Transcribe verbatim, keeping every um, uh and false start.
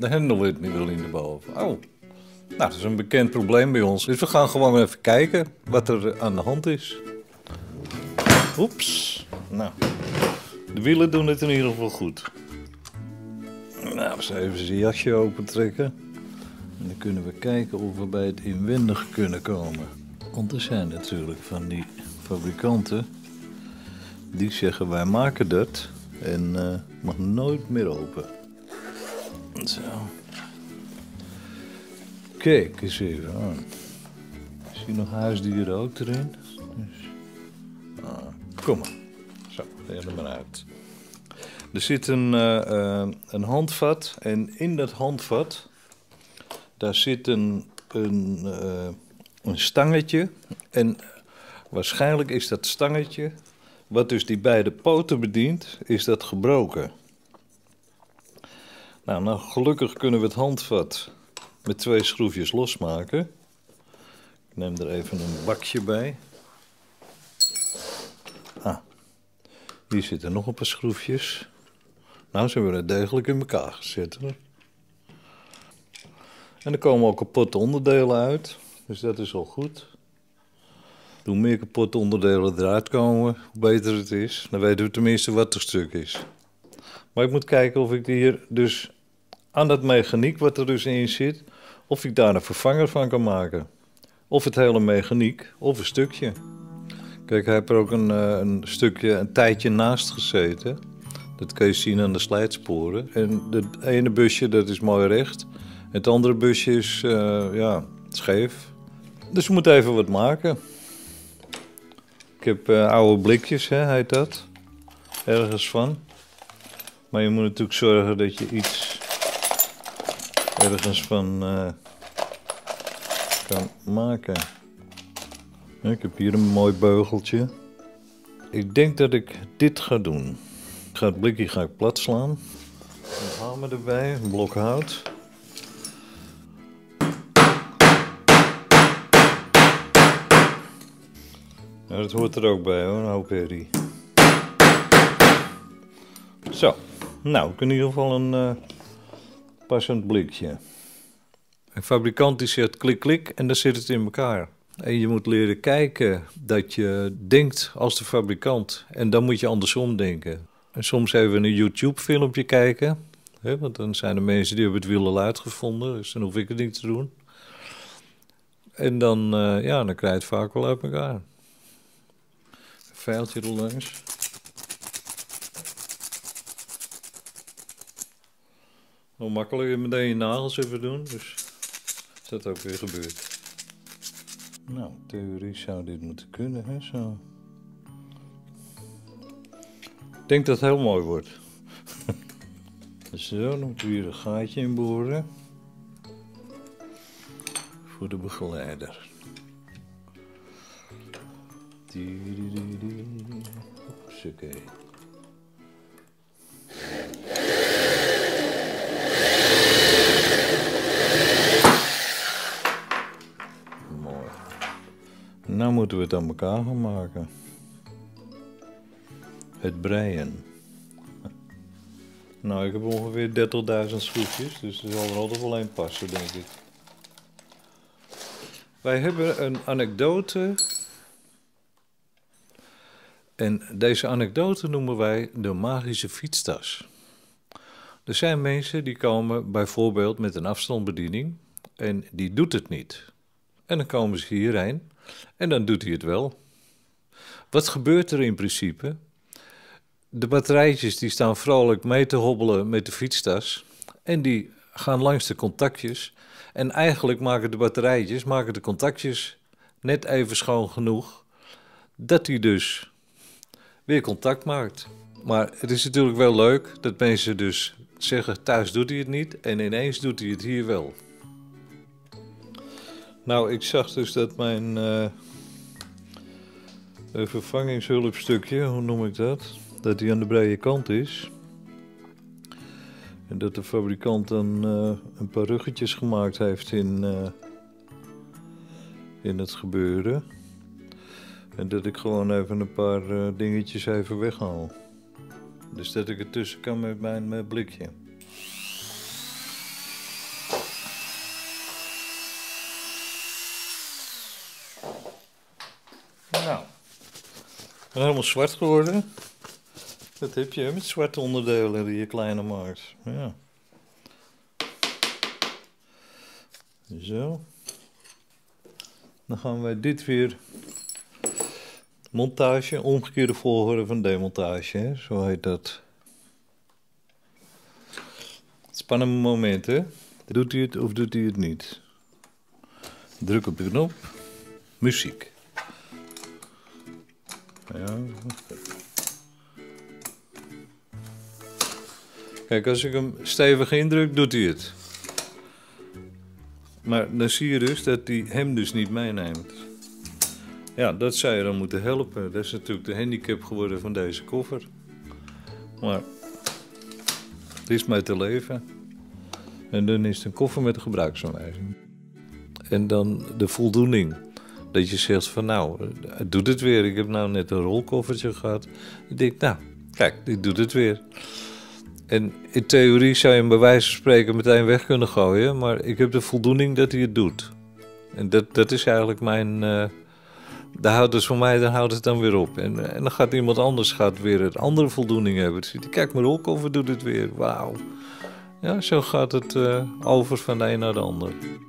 de hendellid niet meer linderboven. Oh, nou, dat is een bekend probleem bij ons. Dus we gaan gewoon even kijken wat er aan de hand is. Oeps. Nou, de wielen doen het in ieder geval goed. Nou, we zullen even zijn jasje opentrekken. En dan kunnen we kijken of we bij het inwendig kunnen komen. Want er zijn natuurlijk van die fabrikanten die zeggen wij maken dat en uh, mag nooit meer open. Zo. Kijk eens even aan. Ik zie nog huisdieren ook erin. Dus... Ah, kom maar. Zo, leg er maar uit. Er zit een, uh, uh, een handvat en in dat handvat daar zit een, een, uh, een stangetje. En waarschijnlijk is dat stangetje, wat dus die beide poten bedient, is dat gebroken. Nou, nou gelukkig kunnen we het handvat met twee schroefjes losmaken. Ik neem er even een bakje bij. Ah, hier zitten nog een paar schroefjes. Nou, ze hebben het degelijk in elkaar gezet, hoor. En er komen ook kapotte onderdelen uit, dus dat is al goed. Hoe meer kapotte onderdelen eruit komen, hoe beter het is. Dan weten we tenminste wat er stuk is. Maar ik moet kijken of ik hier dus aan dat mechaniek wat er dus in zit, of ik daar een vervanger van kan maken. Of het hele mechaniek, of een stukje. Kijk, hij heeft er ook een, een stukje, een tijdje naast gezeten. Dat kun je zien aan de slijtsporen. En het ene busje, dat is mooi recht. Het andere busje is, uh, ja, scheef. Dus we moeten even wat maken. Ik heb uh, oude blikjes, hè, heet dat. Ergens van. Maar je moet natuurlijk zorgen dat je iets ergens van uh, kan maken. Ik heb hier een mooi beugeltje. Ik denk dat ik dit ga doen. Ik ga het blikje ga ik plat slaan. Een hamer erbij, een blok hout. Nou, dat hoort er ook bij, hoor, een hoop herrie. Zo, nou, ik in ieder geval een uh, passend blikje. Een fabrikant die zegt klik klik en dan zit het in elkaar. En je moet leren kijken dat je denkt als de fabrikant en dan moet je andersom denken. En soms even een YouTube filmpje kijken, hè, want dan zijn er mensen die hebben het wiel al uitgevonden, dus dan hoef ik het niet te doen. En dan, uh, ja, dan krijg je het vaak wel uit elkaar. Veiltje er langs. Nou, makkelijker meteen je nagels even doen, dus is dat ook weer gebeurd. Nou, in theorie zou dit moeten kunnen, hè, zo. Ik denk dat het heel mooi wordt. Zo, dan moeten we hier een gaatje in boren. Voor de begeleider. Oké. Mooi. Nou moeten we het aan elkaar gaan maken. Het breien. Nou, ik heb ongeveer dertigduizend schroefjes, dus er zal er altijd wel één passen, denk ik. Wij hebben een anekdote. En deze anekdote noemen wij de magische fietstas. Er zijn mensen die komen bijvoorbeeld met een afstandsbediening en die doet het niet. En dan komen ze hierheen en dan doet hij het wel. Wat gebeurt er in principe? De batterijtjes die staan vrolijk mee te hobbelen met de fietstas en die gaan langs de contactjes. En eigenlijk maken de batterijtjes, maken de contactjes net even schoon genoeg dat hij dus... weer contact maakt. Maar het is natuurlijk wel leuk dat mensen dus zeggen thuis doet hij het niet en ineens doet hij het hier wel. Nou, ik zag dus dat mijn uh, vervangingshulpstukje, hoe noem ik dat, dat die aan de brede kant is. En dat de fabrikant dan uh, een paar ruggetjes gemaakt heeft in, uh, in het gebeuren. En dat ik gewoon even een paar uh, dingetjes even weghaal. Dus dat ik ertussen kan met mijn, mijn blikje. Nou, helemaal zwart geworden. Dat heb je met zwarte onderdelen, die kleine markt. Ja. Zo. Dan gaan wij dit weer montage, omgekeerde volgorde van demontage, hè? Zo heet dat. Spannende momenten. Doet u het of doet u het niet? Druk op de knop. Muziek. Ja. Kijk, als ik hem stevig indruk, doet hij het. Maar dan zie je dus dat hij hem dus niet meeneemt. Ja, dat zou je dan moeten helpen. Dat is natuurlijk de handicap geworden van deze koffer. Maar het is mij te leven. En dan is het een koffer met een gebruiksaanwijzing. En dan de voldoening. Dat je zegt van nou, het doet het weer. Ik heb nou net een rolkoffertje gehad. Ik denk nou, kijk, dit doet het weer. En in theorie zou je hem bij wijze van spreken meteen weg kunnen gooien. Maar ik heb de voldoening dat hij het doet. En dat, dat is eigenlijk mijn... Uh, daar houdt het voor mij, dan houdt het dan weer op. En, en dan gaat iemand anders gaat weer een andere voldoening hebben. Dus kijk, mijn rolkoffer doet het weer. Wauw. Ja, zo gaat het uh, over van de een naar de ander.